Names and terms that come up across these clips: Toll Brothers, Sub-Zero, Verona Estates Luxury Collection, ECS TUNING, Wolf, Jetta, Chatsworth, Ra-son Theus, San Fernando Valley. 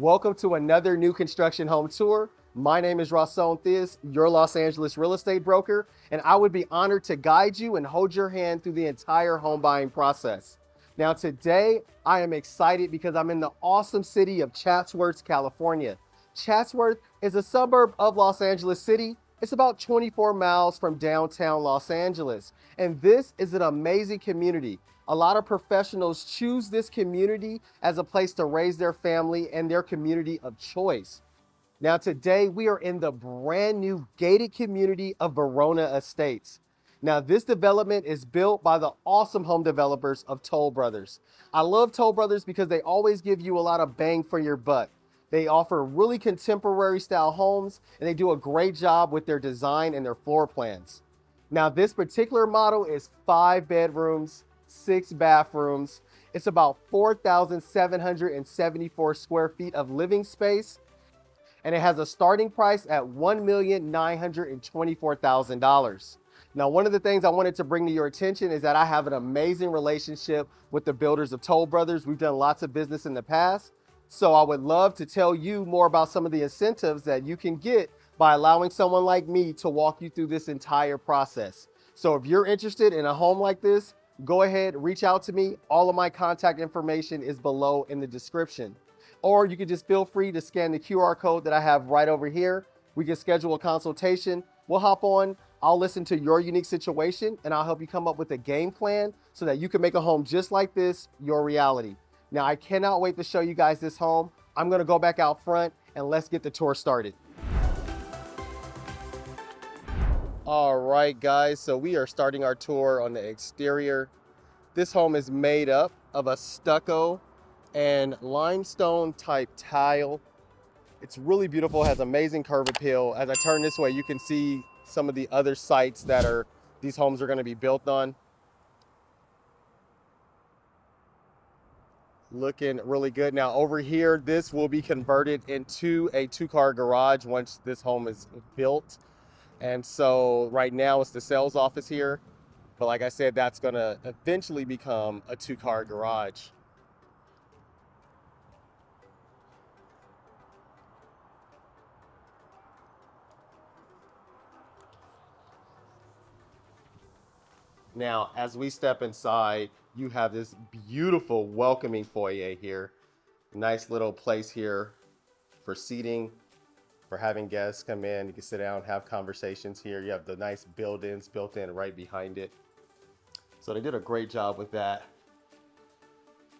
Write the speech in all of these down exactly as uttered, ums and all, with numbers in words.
Welcome to another new construction home tour. My name is Ra-son Theus, your Los Angeles real estate broker, and I would be honored to guide you and hold your hand through the entire home buying process. Now today, I am excited because I'm in the awesome city of Chatsworth, California. Chatsworth is a suburb of Los Angeles City. It's about twenty-four miles from downtown Los Angeles. And this is an amazing community. A lot of professionals choose this community as a place to raise their family and their community of choice. Now today we are in the brand new gated community of Verona Estates. Now this development is built by the awesome home developers of Toll Brothers. I love Toll Brothers because they always give you a lot of bang for your buck. They offer really contemporary style homes and they do a great job with their design and their floor plans. Now this particular model is five bedrooms, six bathrooms. It's about four thousand seven hundred seventy-four square feet of living space and it has a starting price at one million nine hundred twenty-four thousand dollars. Now, one of the things I wanted to bring to your attention is that I have an amazing relationship with the builders of Toll Brothers. We've done lots of business in the past. So I would love to tell you more about some of the incentives that you can get by allowing someone like me to walk you through this entire process. So if you're interested in a home like this, go ahead, reach out to me. All of my contact information is below in the description. Or you can just feel free to scan the Q R code that I have right over here. We can schedule a consultation. We'll hop on. I'll listen to your unique situation and I'll help you come up with a game plan so that you can make a home just like this your reality. Now, I cannot wait to show you guys this home. I'm gonna go back out front and let's get the tour started. All right, guys, so we are starting our tour on the exterior. This home is made up of a stucco and limestone type tile. It's really beautiful, has amazing curb appeal. As I turn this way, you can see some of the other sites that are these homes are gonna be built on. Looking really good. Now over here, this will be converted into a two-car garage once this home is built. And so right now it's the sales office here. But like I said, that's gonna eventually become a two-car garage. Now, as we step inside, you have this beautiful welcoming foyer here. Nice little place here for seating, for having guests come in. You can sit down, have conversations here. You have the nice built-ins built in right behind it. So they did a great job with that.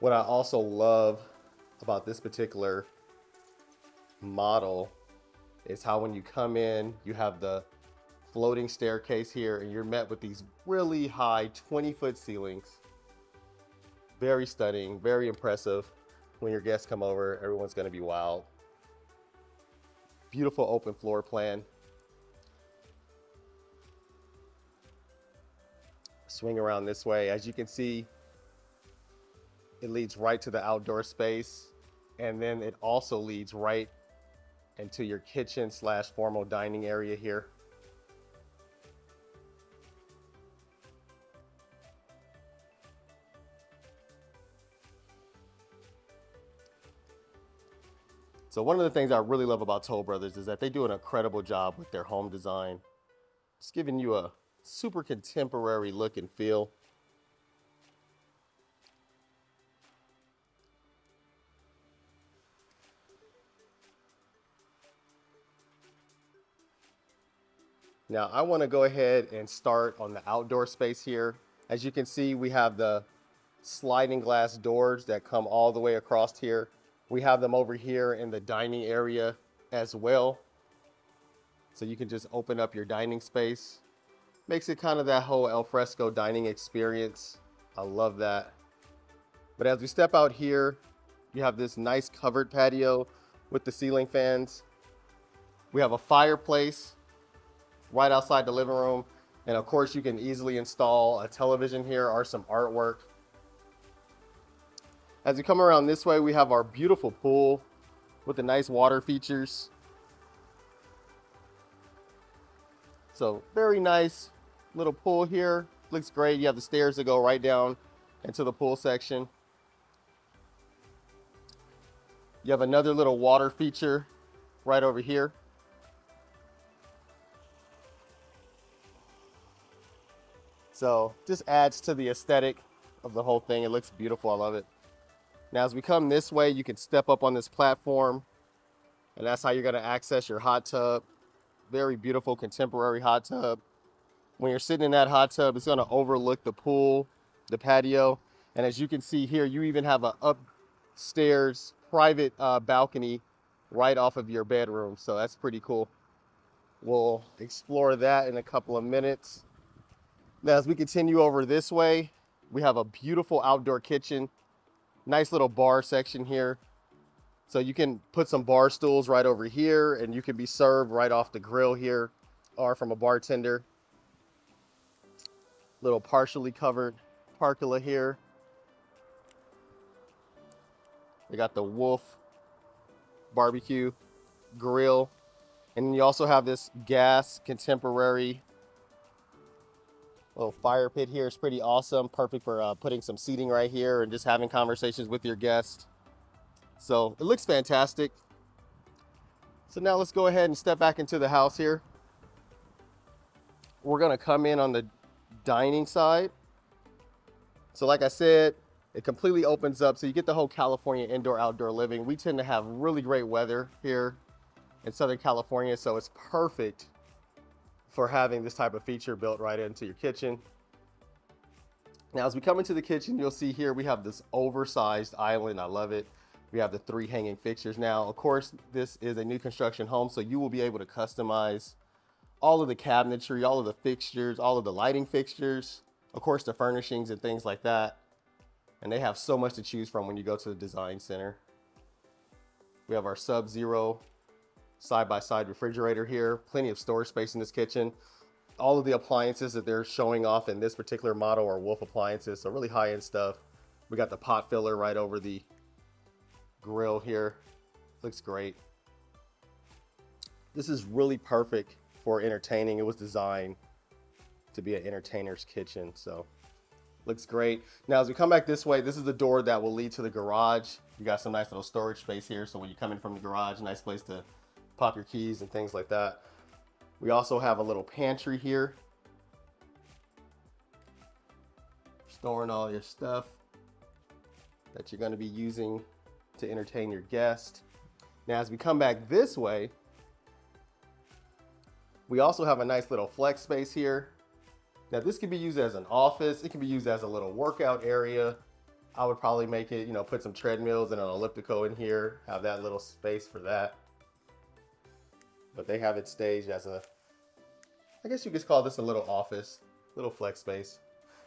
What I also love about this particular model is how when you come in, you have the floating staircase here and you're met with these really high twenty foot ceilings. Very stunning, very impressive. When your guests come over, everyone's gonna be wild. Beautiful open floor plan. Swing around this way. As you can see, it leads right to the outdoor space. And then it also leads right into your kitchen slash formal dining area here. So one of the things I really love about Toll Brothers is that they do an incredible job with their home design. It's giving you a super contemporary look and feel. Now I want to go ahead and start on the outdoor space here. As you can see, we have the sliding glass doors that come all the way across here. We have them over here in the dining area as well. So you can just open up your dining space. Makes it kind of that whole al fresco dining experience. I love that. But as we step out here, you have this nice covered patio with the ceiling fans. We have a fireplace right outside the living room. And of course you can easily install a television here or some artwork. As you come around this way, we have our beautiful pool with the nice water features. So very nice little pool here. Looks great. You have the stairs that go right down into the pool section. You have another little water feature right over here. So just adds to the aesthetic of the whole thing. It looks beautiful. I love it. Now, as we come this way, you can step up on this platform, and that's how you're going to access your hot tub. Very beautiful contemporary hot tub. When you're sitting in that hot tub, it's going to overlook the pool, the patio. And as you can see here, you even have an upstairs private uh, balcony right off of your bedroom. So that's pretty cool. We'll explore that in a couple of minutes. Now, as we continue over this way, we have a beautiful outdoor kitchen. Nice little bar section here. So you can put some bar stools right over here, and you can be served right off the grill here or from a bartender. Little partially covered pergola here. We got the Wolf barbecue grill. And you also have this gas contemporary little fire pit here. It's pretty awesome. Perfect for uh, putting some seating right here and just having conversations with your guests. So it looks fantastic. So now let's go ahead and step back into the house here. We're gonna come in on the dining side. So like I said, it completely opens up. So you get the whole California indoor outdoor living. We tend to have really great weather here in Southern California. So it's perfect for having this type of feature built right into your kitchen. Now, as we come into the kitchen, you'll see here we have this oversized island. I love it. We have the three hanging fixtures. Now, of course, this is a new construction home, so you will be able to customize all of the cabinetry, all of the fixtures, all of the lighting fixtures, of course, the furnishings and things like that. And they have so much to choose from when you go to the design center. We have our Sub-Zero side-by-side refrigerator here, plenty of storage space in this kitchen. All of the appliances that they're showing off in this particular model are Wolf appliances, so really high-end stuff. We got the pot filler right over the grill here. Looks great. This is really perfect for entertaining. It was designed to be an entertainer's kitchen, so looks great. Now, as we come back this way, this is the door that will lead to the garage. You got some nice little storage space here, so when you come in from the garage, nice place to pop your keys and things like that. We also have a little pantry here, storing all your stuff that you're going to be using to entertain your guest. Now, as we come back this way, we also have a nice little flex space here. Now, this could be used as an office. It can be used as a little workout area. I would probably make it, you know, put some treadmills and an elliptical in here, have that little space for that. But they have it staged as a, I guess you could call this a little office, little flex space.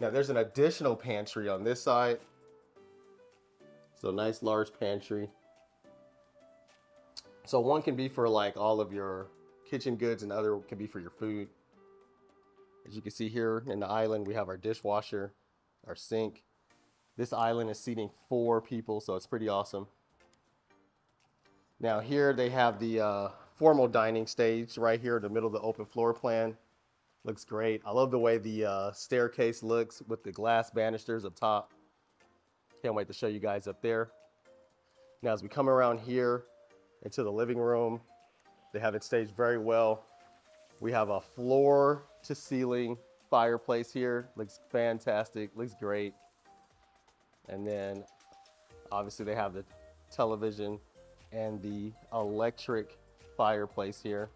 Now, there's an additional pantry on this side. So nice large pantry. So one can be for like all of your kitchen goods and the other can be for your food. As you can see here in the island, we have our dishwasher, our sink. This island is seating four people, so it's pretty awesome. Now here they have the uh, formal dining stage right here in the middle of the open floor plan. Looks great. I love the way the uh, staircase looks with the glass banisters up top. Can't wait to show you guys up there. Now, as we come around here into the living room, they have it staged very well. We have a floor to ceiling fireplace here. Looks fantastic, looks great. And then obviously they have the television and the electric fireplace here.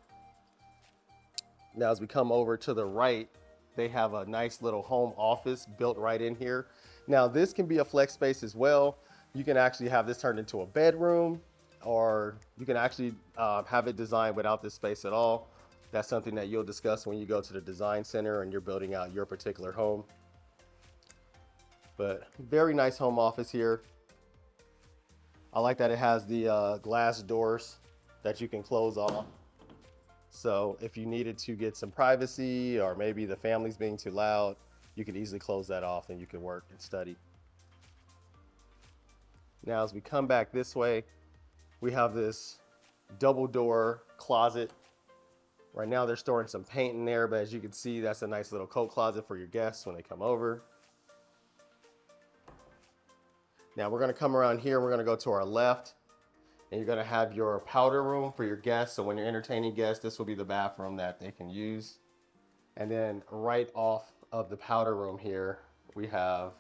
Now, as we come over to the right, they have a nice little home office built right in here. Now, this can be a flex space as well. You can actually have this turned into a bedroom, or you can actually uh, have it designed without this space at all. That's something that you'll discuss when you go to the design center and you're building out your particular home. But very nice home office here. I like that it has the uh, glass doors that you can close off. So if you needed to get some privacy, or maybe the family's being too loud, you can easily close that off and you can work and study. Now, as we come back this way, we have this double door closet. Right now they're storing some paint in there, but as you can see, that's a nice little coat closet for your guests when they come over. Now we're gonna come around here, we're gonna go to our left. And you're going to have your powder room for your guests. So when you're entertaining guests, this will be the bathroom that they can use. And then right off of the powder room here, we have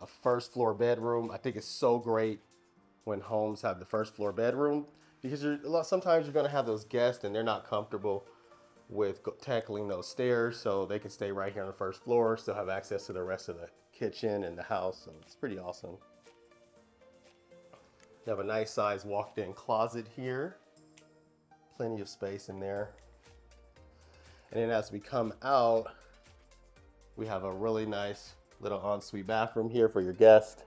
a first floor bedroom. I think it's so great when homes have the first floor bedroom, because you're, sometimes you're going to have those guests and they're not comfortable with tackling those stairs. So they can stay right here on the first floor, still have access to the rest of the kitchen and the house. So it's pretty awesome. You have a nice size walked-in closet here. Plenty of space in there. And then as we come out, we have a really nice little ensuite bathroom here for your guest.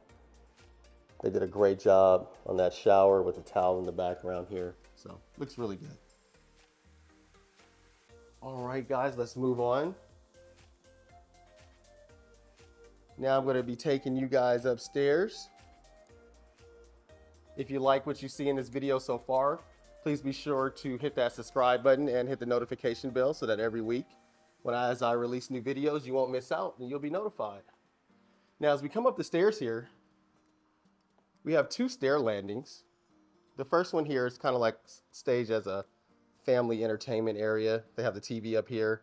They did a great job on that shower with the towel in the background here. So looks really good. All right, guys, let's move on. Now I'm going to be taking you guys upstairs. If you like what you see in this video so far, please be sure to hit that subscribe button and hit the notification bell so that every week when I, as I release new videos, you won't miss out and you'll be notified. Now, as we come up the stairs here, we have two stair landings. The first one here is kind of like staged as a family entertainment area. They have the T V up here.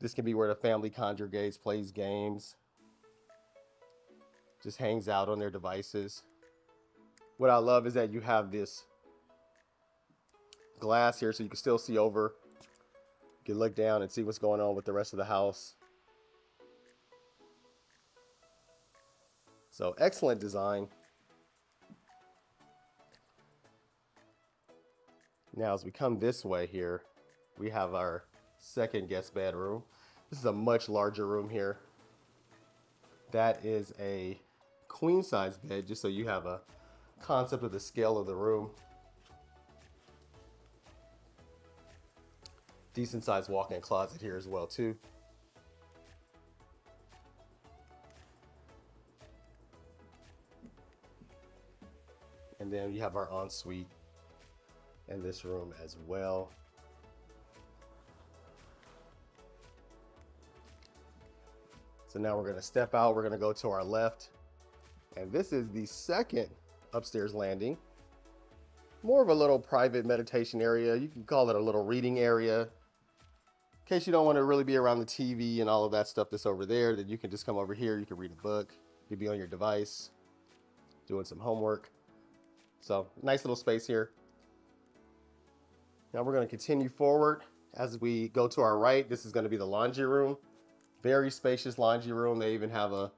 This can be where the family congregates, plays games, just hangs out on their devices. What I love is that you have this glass here so you can still see over. You can look down and see what's going on with the rest of the house. So excellent design. Now as we come this way here, we have our second guest bedroom. This is a much larger room here. That is a queen size bed, just so you have a concept of the scale of the room. Decent sized walk-in closet here as well too. And then you have our ensuite in this room as well. So now we're going to step out. We're going to go to our left. And this is the second upstairs landing. More of a little private meditation area. You can call it a little reading area. In case you don't want to really be around the T V and all of that stuff that's over there, then you can just come over here. You can read a book. You'd be on your device doing some homework. So nice little space here. Now we're going to continue forward. As we go to our right, this is going to be the laundry room. Very spacious laundry room. They even have a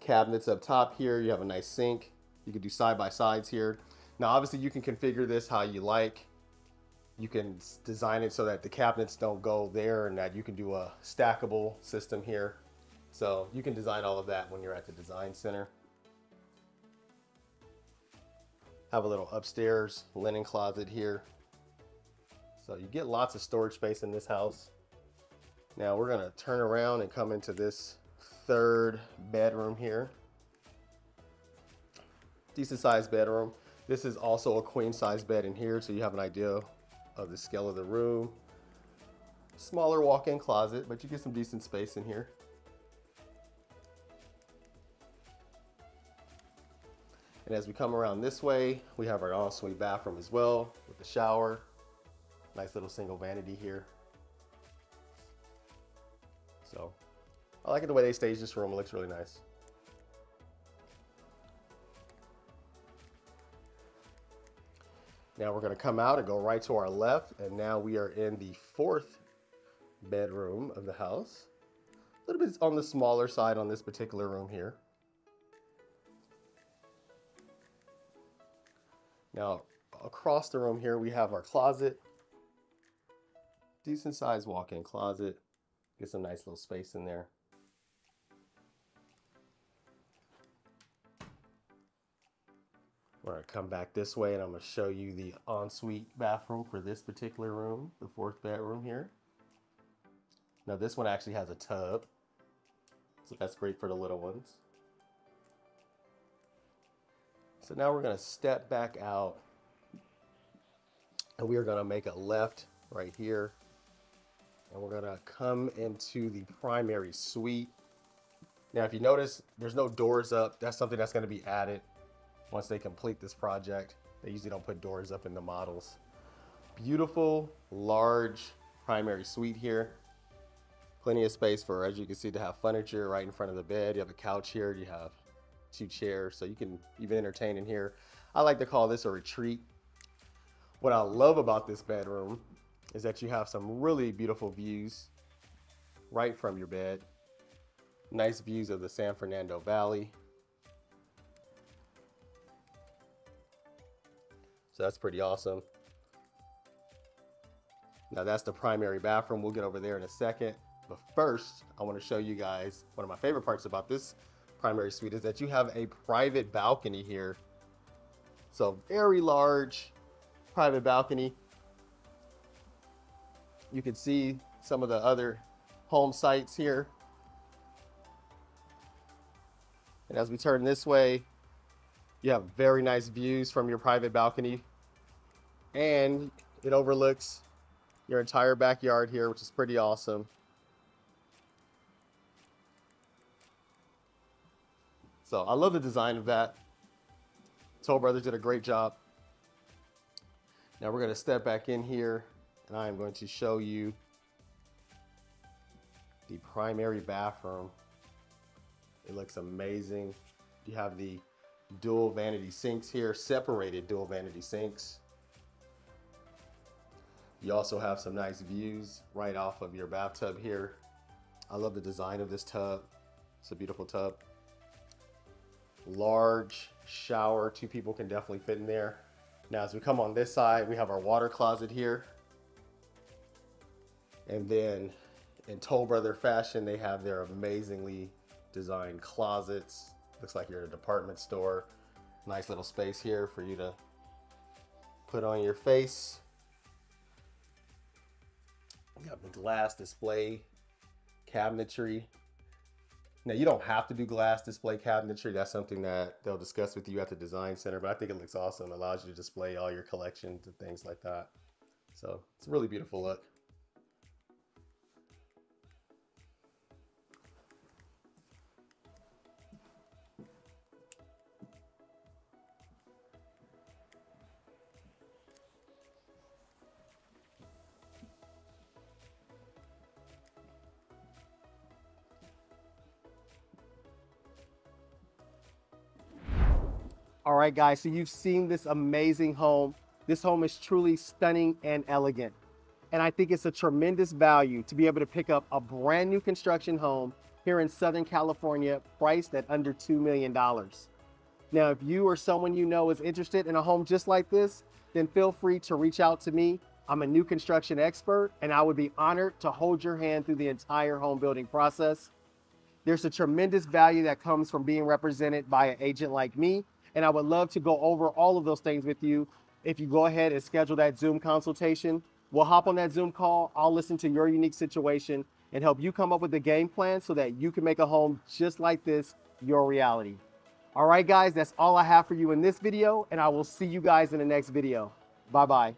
cabinets up top here. You have a nice sink. You can do side by sides here. Now, obviously you can configure this how you like. You can design it so that the cabinets don't go there and that you can do a stackable system here. So you can design all of that when you're at the design center. Have a little upstairs linen closet here. So you get lots of storage space in this house. Now we're gonna turn around and come into this third bedroom here. Decent sized bedroom. This is also a queen size bed in here, so you have an idea of the scale of the room. Smaller walk-in closet, but you get some decent space in here. And as we come around this way, we have our ensuite bathroom as well with the shower. Nice little single vanity here. So I like it the way they staged this room. It looks really nice. Now we're going to come out and go right to our left. And now we are in the fourth bedroom of the house. A little bit on the smaller side on this particular room here. Now across the room here, we have our closet. Decent sized walk-in closet. Get some nice little space in there. We're gonna come back this way and I'm gonna show you the ensuite bathroom for this particular room, the fourth bedroom here. Now this one actually has a tub, so that's great for the little ones. So now we're gonna step back out and we are gonna make a left right here. And we're gonna come into the primary suite. Now, if you notice, there's no doors up. That's something that's gonna be added once they complete this project. They usually don't put doors up in the models. Beautiful, large primary suite here. Plenty of space for, as you can see, to have furniture right in front of the bed. You have a couch here, you have two chairs, so you can even entertain in here. I like to call this a retreat. What I love about this bedroom is that you have some really beautiful views right from your bed. Nice views of the San Fernando Valley. So that's pretty awesome. Now that's the primary bathroom. We'll get over there in a second. But first, I want to show you guys one of my favorite parts about this primary suite is that you have a private balcony here. So very large private balcony. You can see some of the other home sites here. And as we turn this way, you have very nice views from your private balcony. And it overlooks your entire backyard here, which is pretty awesome. So I love the design of that. Toll Brothers did a great job. Now we're going to step back in here and I am going to show you the primary bathroom. It looks amazing. You have the dual vanity sinks here, separated dual vanity sinks. You also have some nice views right off of your bathtub here. I love the design of this tub. It's a beautiful tub. Large shower, two people can definitely fit in there. Now as we come on this side, we have our water closet here, and then in Toll Brother fashion, they have their amazingly designed closets. Looks like you're at a department store. Nice little space here for you to put on your face. You have the glass display cabinetry. Now, you don't have to do glass display cabinetry. That's something that they'll discuss with you at the design center, but I think it looks awesome. It allows you to display all your collections and things like that. So it's a really beautiful look. All right, guys, so you've seen this amazing home. This home is truly stunning and elegant. And I think it's a tremendous value to be able to pick up a brand new construction home here in Southern California, priced at under two million dollars. Now, if you or someone you know is interested in a home just like this, then feel free to reach out to me. I'm a new construction expert, and I would be honored to hold your hand through the entire home building process. There's a tremendous value that comes from being represented by an agent like me. And I would love to go over all of those things with you. If you go ahead and schedule that Zoom consultation, we'll hop on that Zoom call. I'll listen to your unique situation and help you come up with a game plan so that you can make a home just like this your reality. All right, guys, that's all I have for you in this video, and I will see you guys in the next video. Bye-bye.